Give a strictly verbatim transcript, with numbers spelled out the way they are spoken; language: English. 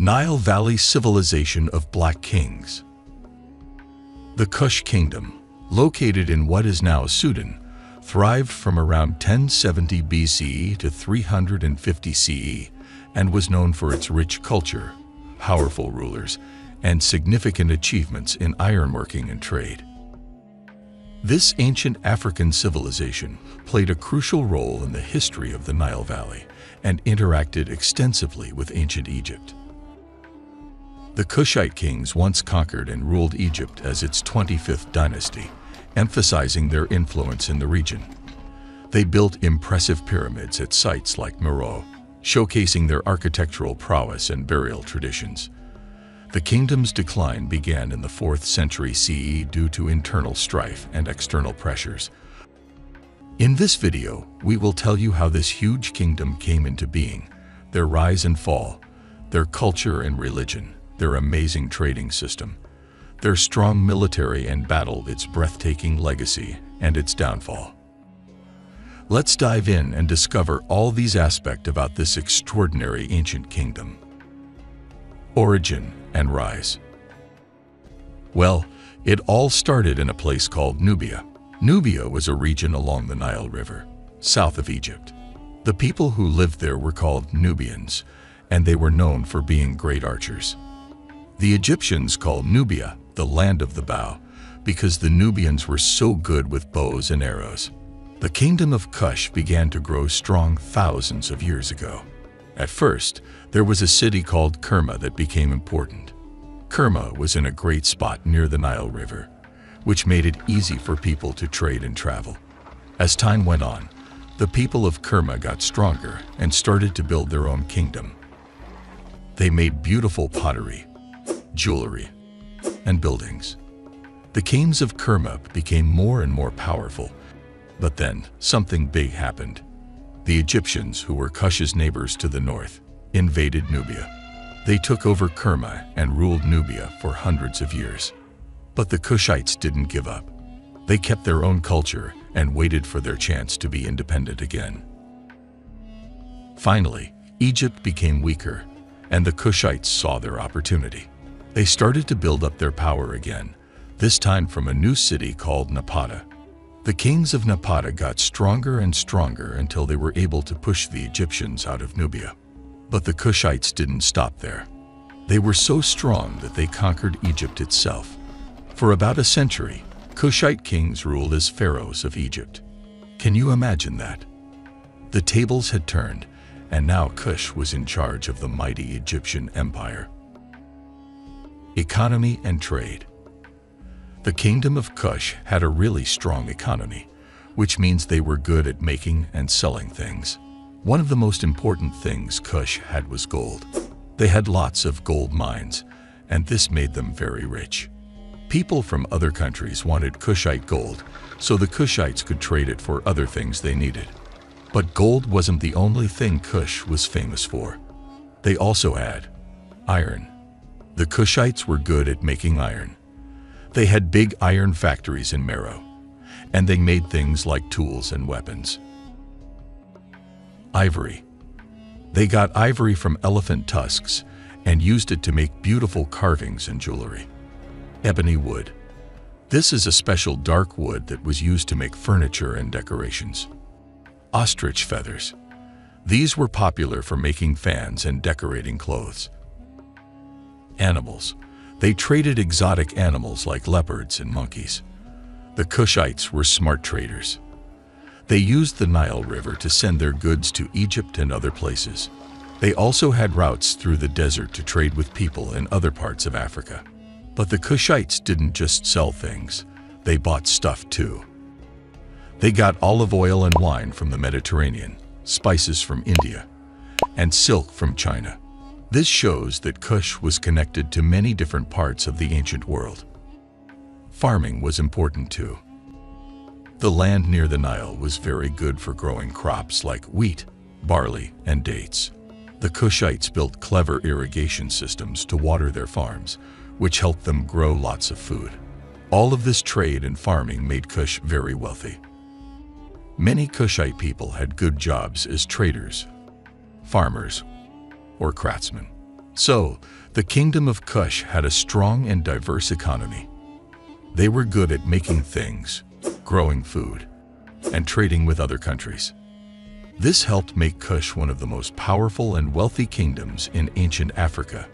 Nile Valley Civilization of Black Kings. The Kush Kingdom, located in what is now Sudan, thrived from around ten seventy B C E to three hundred fifty C E and was known for its rich culture, powerful rulers, and significant achievements in ironworking and trade. This ancient African civilization played a crucial role in the history of the Nile Valley and interacted extensively with ancient Egypt. The Kushite kings once conquered and ruled Egypt as its twenty-fifth dynasty, emphasizing their influence in the region. They built impressive pyramids at sites like Meroe, showcasing their architectural prowess and burial traditions. The kingdom's decline began in the fourth century C E due to internal strife and external pressures. In this video, we will tell you how this huge kingdom came into being, their rise and fall, their culture and religion, their amazing trading system, their strong military and battle, its breathtaking legacy, and its downfall. Let's dive in and discover all these aspects about this extraordinary ancient kingdom. Origin and rise. Well, it all started in a place called Nubia. Nubia was a region along the Nile River, south of Egypt. The people who lived there were called Nubians, and they were known for being great archers. The Egyptians called Nubia the land of the bow because the Nubians were so good with bows and arrows. The kingdom of Kush began to grow strong thousands of years ago. At first, there was a city called Kerma that became important. Kerma was in a great spot near the Nile River, which made it easy for people to trade and travel. As time went on, the people of Kerma got stronger and started to build their own kingdom. They made beautiful pottery, jewelry, and buildings. The kings of Kerma became more and more powerful, but then something big happened. The Egyptians, who were Kush's neighbors to the north, invaded Nubia. They took over Kerma and ruled Nubia for hundreds of years. But the Kushites didn't give up. They kept their own culture and waited for their chance to be independent again. Finally, Egypt became weaker, and the Kushites saw their opportunity. They started to build up their power again, this time from a new city called Napata. The kings of Napata got stronger and stronger until they were able to push the Egyptians out of Nubia. But the Kushites didn't stop there. They were so strong that they conquered Egypt itself. For about a century, Kushite kings ruled as pharaohs of Egypt. Can you imagine that? The tables had turned, and now Kush was in charge of the mighty Egyptian empire. Economy and trade. The kingdom of Kush had a really strong economy, which means they were good at making and selling things. One of the most important things Kush had was gold. They had lots of gold mines, and this made them very rich. People from other countries wanted Kushite gold, so the Kushites could trade it for other things they needed. But gold wasn't the only thing Kush was famous for. They also had iron. The Kushites were good at making iron. They had big iron factories in Meroe, and they made things like tools and weapons. Ivory. They got ivory from elephant tusks and used it to make beautiful carvings and jewelry. Ebony wood. This is a special dark wood that was used to make furniture and decorations. Ostrich feathers. These were popular for making fans and decorating clothes. Animals. They traded exotic animals like leopards and monkeys. The Kushites were smart traders. They used the Nile River to send their goods to Egypt and other places. They also had routes through the desert to trade with people in other parts of Africa. But the Kushites didn't just sell things, they bought stuff too. They got olive oil and wine from the Mediterranean, spices from India, and silk from China. This shows that Kush was connected to many different parts of the ancient world. Farming was important too. The land near the Nile was very good for growing crops like wheat, barley, and dates. The Kushites built clever irrigation systems to water their farms, which helped them grow lots of food. All of this trade and farming made Kush very wealthy. Many Kushite people had good jobs as traders, farmers, or craftsmen. So, the kingdom of Kush had a strong and diverse economy. They were good at making things, growing food, and trading with other countries. This helped make Kush one of the most powerful and wealthy kingdoms in ancient Africa.